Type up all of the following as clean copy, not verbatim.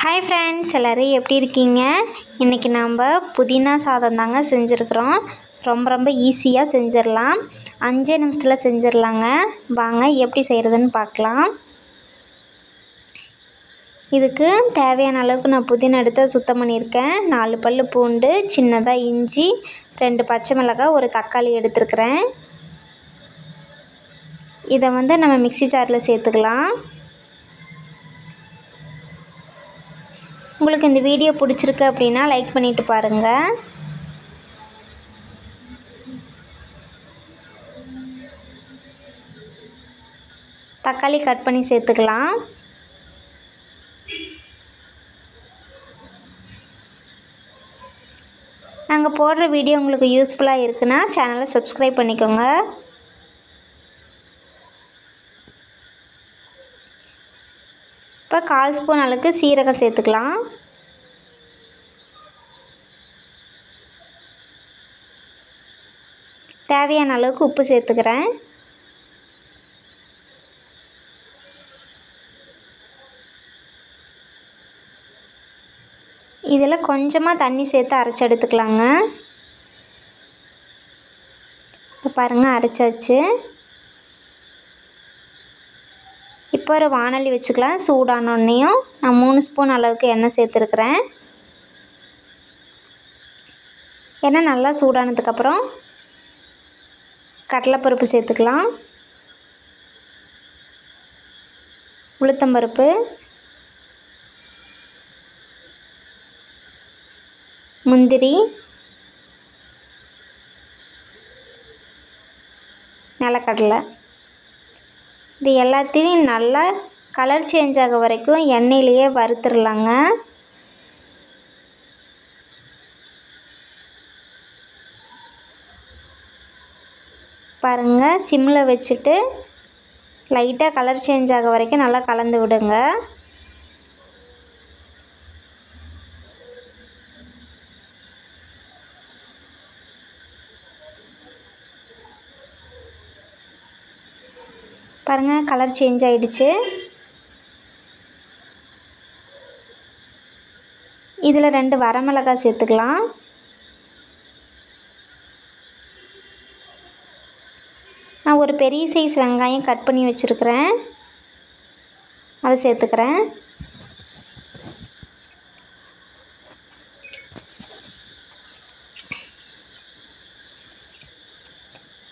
Hi friends, எல்லோரும் எப்படி இருக்கீங்க? இன்றைக்கி நம்ம புதினா சாதம் தாங்க செஞ்சுருக்குறோம். ரொம்ப ரொம்ப ஈஸியாக செஞ்சிடலாம், 5 நிமிஷத்தில் செஞ்சிடலாங்க. வாங்க எப்படி செய்கிறதுன்னு பார்க்கலாம். இதுக்கு தேவையான அளவுக்கு நான் புதினா எடுத்து சுத்தம் பண்ணியிருக்கேன். 4 பல் பூண்டு, சின்னதாக இஞ்சி, 2 பச்சை மிளகாய், ஒரு தக்காளி எடுத்துருக்குறேன். இதை வந்து நம்ம மிக்சி ஜாரில் சேர்த்துக்கலாம். உங்களுக்கு இந்த வீடியோ பிடிச்சிருக்கு அப்படின்னா லைக் பண்ணிவிட்டு பாருங்கள். தக்காளி கட் பண்ணி சேர்த்துக்கலாம். நாங்கள் போடுற வீடியோ உங்களுக்கு யூஸ்ஃபுல்லாக இருக்குன்னா சேனலை சப்ஸ்கிரைப் பண்ணிக்கோங்க. இப்போ 1/4 ஸ்பூன் அளவுக்கு சீரகம் சேர்த்துக்கலாம். தேவையான அளவுக்கு உப்பு சேர்த்துக்கிறேன். இதில் கொஞ்சமாக தண்ணி சேர்த்து அரைச்சி எடுத்துக்கலாங்க. இப்போ பாருங்கள், அரைச்சாச்சு. இப்போ ஒரு வானலி வச்சுக்கலாம். சூடானோடனையும் நான் 3 ஸ்பூன் அளவுக்கு எண்ணெய் சேர்த்துருக்குறேன். எண்ணெய் நல்லா சூடானதுக்கப்புறம் கடலைப்பருப்பு சேர்த்துக்கலாம், உளுத்தம்பருப்பு, முந்திரி, நிலக்கடலை. இது எல்லாத்தையும் நல்லா கலர் சேஞ்ச் ஆக வரைக்கும் எண்ணெயிலேயே வறுத்துடலாங்க. பாருங்கள், சிம்மில் வச்சுட்டு லைட்டாக கலர் சேஞ்ச் ஆக வரைக்கும் நல்லா கலந்து விடுங்க. பாருங்கள், கலர் சேஞ்ச் ஆகிடுச்சு. இதில் 2 வரமிளகாய் சேர்த்துக்கலாம். நான் ஒரு பெரிய சைஸ் வெங்காயம் கட் பண்ணி வச்சுருக்கிறேன், அதை சேர்த்துக்கிறேன்.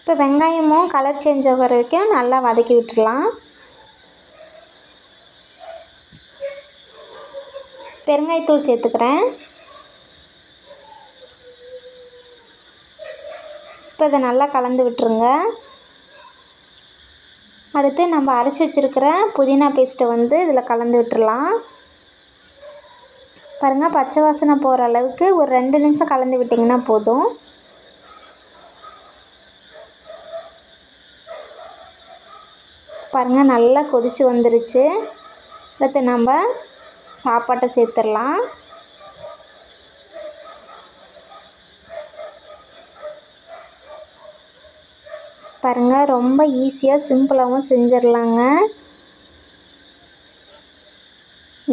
இப்போ வெங்காயமும் கலர் சேஞ்ச் ஆகிற வரைக்கும் நல்லா வதக்கி விட்டுடலாம். பெருங்காயத்தூள் சேர்த்துக்கிறேன். இப்போ இதை நல்லா கலந்து விட்டுருங்க. அடுத்து நம்ம அரைச்சி வச்சுருக்கிற புதினா பேஸ்ட்டை வந்து இதில் கலந்து விட்டுடலாம். பாருங்கள், பச்சை வாசனை போகிற அளவுக்கு ஒரு 2 நிமிஷம் கலந்து விட்டிங்கன்னா போதும். பாருங்கள், நல்லா கொதித்து வந்துருச்சு. அடுத்து நம்ம சாப்பாட்டை சேர்த்துடலாம். பாருங்கள், ரொம்ப ஈஸியாக சிம்பிளாகவும் செஞ்சிடலாங்க.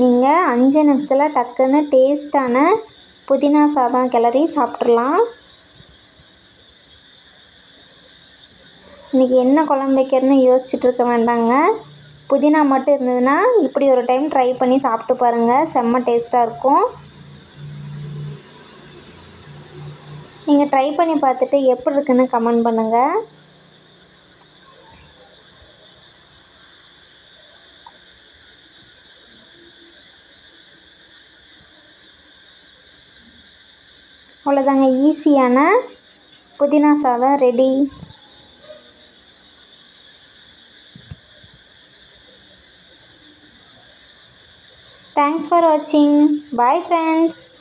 நீங்கள் 5 நிமிஷத்தில் டக்குன்னு டேஸ்டான புதினா சாதம் கிளறி சாப்பிட்றலாம். இன்றைக்கி என்ன குழம்பு வைக்கிறதுன்னு யோசிச்சுட்டு இருக்க வேண்டாங்க. புதினா மட்டும் இருந்ததுன்னா இப்படி ஒரு டைம் ட்ரை பண்ணி சாப்பிட்டு பாருங்கள், செம்ம டேஸ்ட்டாக இருக்கும். நீங்கள் ட்ரை பண்ணி பார்த்துட்டு எப்படி இருக்குன்னு கமெண்ட் பண்ணுங்கள். அவ்வளோதாங்க, ஈஸியான புதினா சாதம் ready. Thanks for watching. Bye friends.